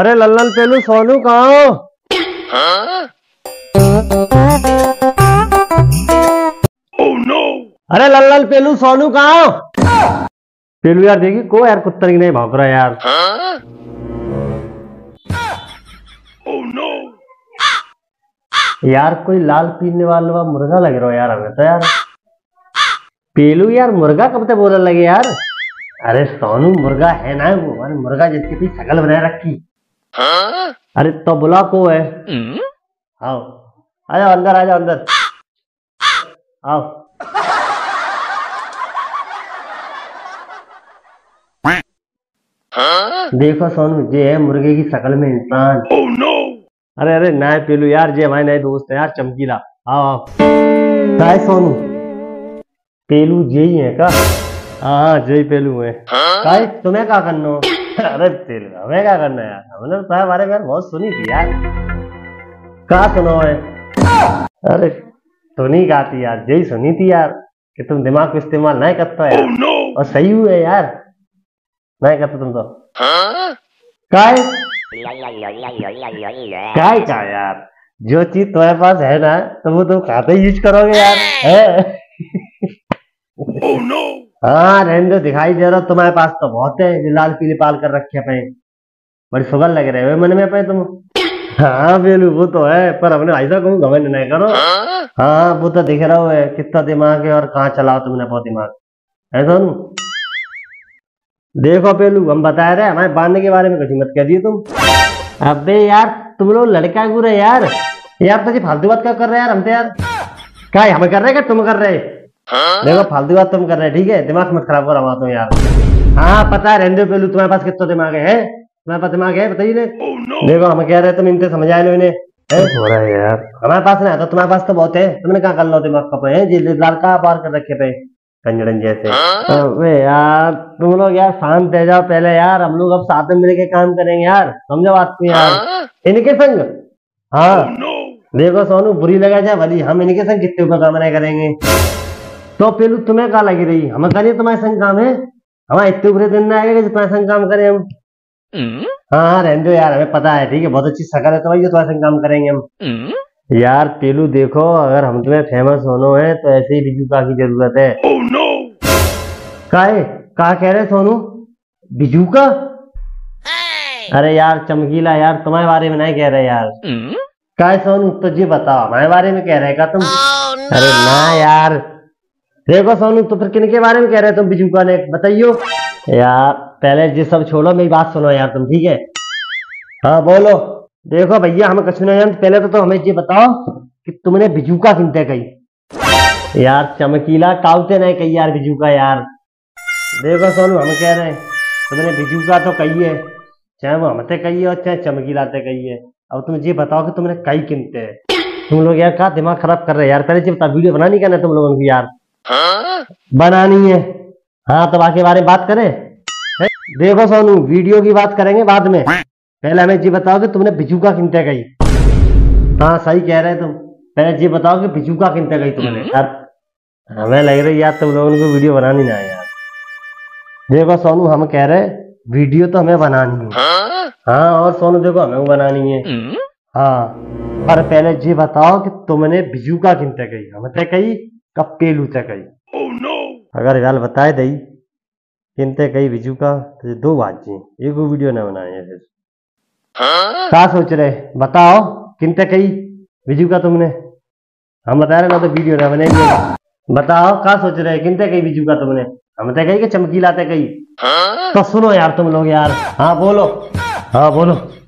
अरे लल्लन पेलू सोनू कहाँ हो? नो अरे लल्लन पेलू सोनू कहाँ हो? पेलू यार देखी को यार कुत्ता नहीं भाग रहा यार। नो यार कोई लाल पीने वाला मुर्गा लग रहा है यार हमें तो यार। पेलू यार मुर्गा कब तक बोलने लगे यार? अरे सोनू मुर्गा है ना वो, अरे मुर्गा जिसके पीछे शकल बनाए रखी। अरे तो बुला को है। आओ आजा अंदर, आजा अंदर आओ। देखो सोनू ये है मुर्गे की शकल में इंसान। oh, no! अरे अरे ना पेलू यार ये हमारे नए दोस्त है यार चमकीला। आओ आओ काय सोनू पेलू यही है का? हाँ जय पेलू है। भाई तुम्हें क्या करना हो? अरे पेलू हमें क्या करना यार, हमने तुम्हारे बारे में बहुत सुनी थी यार। क्या सुना है? अरे सुनी क्या थी यार, यही सुनी थी यार कि तुम दिमाग को इस्तेमाल नहीं करता यार। oh, no! और सही हुए यार नहीं करता तुम तो। काय काय का यार जो चीज तुम्हारे पास है ना तो वो तुम खाते यूज करोगे यार। oh, no! हाँ रहने दिखाई दे रहा तुम्हारे पास तो बहुत है, लाल पीले पाल कर रखे पे, बड़ी सुगर लग रहे हुए मन में पे तुम। हाँ बेलू वो तो है पर हमने ऐसा कहूँ घमंड नहीं करो। हाँ वो तो दिख रहा है कितना दिमाग है और कहाँ चलाओ तुमने बहुत दिमाग है सोनू। देखो बेलू हम बता रहे हमारे बांधने के बारे में कुछ मत कह दिए तुम। अबे यार तुम लोग लड़का गुर है यार, यार तुझे फालतू बात क्या कर रहे हैं यार हमसे यार? क्या हम कर रहे हैं तुम कर रहे? देखो फालतू बात तुम कर रहे हैं ठीक है, दिमाग मत खराब करो तुम यार। हाँ पता है रेंडो पेलू तुम्हारे पास कितना दिमाग है, तुम्हारे पास दिमाग है बताइए ना। oh, no! देखो हम कह रहे हैं तुम इनसे समझाए लो इन्हें हो रहा है यार, हमारे पास ना तो तुम्हारे पास तो बहुत है, तुमने क्या कर लो दिमाग का पे है लड़का पार कर रखे पे कंजड़न जैसे। अरे यार तुम लोग यार शांत रह जाओ पहले यार, हम लोग अब साथ में मिलकर काम करेंगे यार समझो बात को यार इनके संग। हाँ देखो सोनू बुरी लगा जाए भली, हम इनके संग कितने ऊपर काम नहीं करेंगे। तो पेलू तुम्हें क्या लगी रही, हमें करिए तुम्हारे संग काम है, हमारे इतने बुरे दिन ना आएगा कि तुम्हारे संग काम करें हम। हाँ रहने दो यार हमें पता है ठीक है, बहुत अच्छी शकल है तुम्हारी, तुम्हारे संग काम करेंगे हम। यार पेलू देखो अगर हम तुम्हें फेमस होना है तो ऐसे ही बिजुका की जरूरत है। oh, no! का कह रहे सोनू बिजुका? अरे यार चमकीला यार तुम्हारे बारे में नहीं कह रहे यार। का सोनू तो जी बताओ हमारे बारे में कह रहे का तुम? अरे ना यार देखो सोनू तो फिर किनके बारे में कह रहे हो तुम बिजुका ने बताइयो यार। पहले ये सब छोड़ो मेरी बात सुनो यार तुम ठीक है। हाँ बोलो। देखो भैया हमें कुछ नहीं जानते, पहले तो हमें ये बताओ कि तुमने बिजुका किनते कही यार? चमकीला काउते नहीं कही यार बिजुका यार। देखो सोनू हम कह रहे हैं तुमने बिजुका तो कही है, चाहे वो हमसे कही और चाहे चमकीला से कही है, अब तुम ये बताओ कि तुमने कई किनते है तुम लोग यार? क्या दिमाग खराब कर रहे यार, पहले ये बताओ वीडियो बनानी क्या तुम लोगों की यार? हाँ? बनानी है। हाँ तो बाकी बारे में बात करें। देखो सोनू वीडियो की बात करेंगे बाद में, पहले हमें जी बताओ कि तुमने बिजुका किनते गई? हाँ सही कह रहे तुम, पहले जी बताओ कि बिजुका किनते गई तुमने? यार हमें लग रही यार तुम लोगों को वीडियो बनानी ना है यार। देखो सोनू हम कह रहे वीडियो तो हमें बनानी है। हाँ और सोनू देखो हमें बनानी है। हाँ पर पहले जी बताओ कि तुमने बिजुका किनते गई? हमसे कही कब पेलू तक गई? oh, no! अगर यार बताए दई किनते कई बिजुका तो दो बात जी एक वीडियो न बनाए फिर। हाँ? क्या सोच रहे बताओ किनते कई बिजुका तुमने? हम बता रहे ना तो वीडियो न बनेगी। बताओ क्या सोच रहे किनते कई बिजुका तुमने? हम तय कही कि चमकीला तय कही? हाँ? तो सुनो यार तुम लोग यार। हाँ बोलो। हाँ बोलो।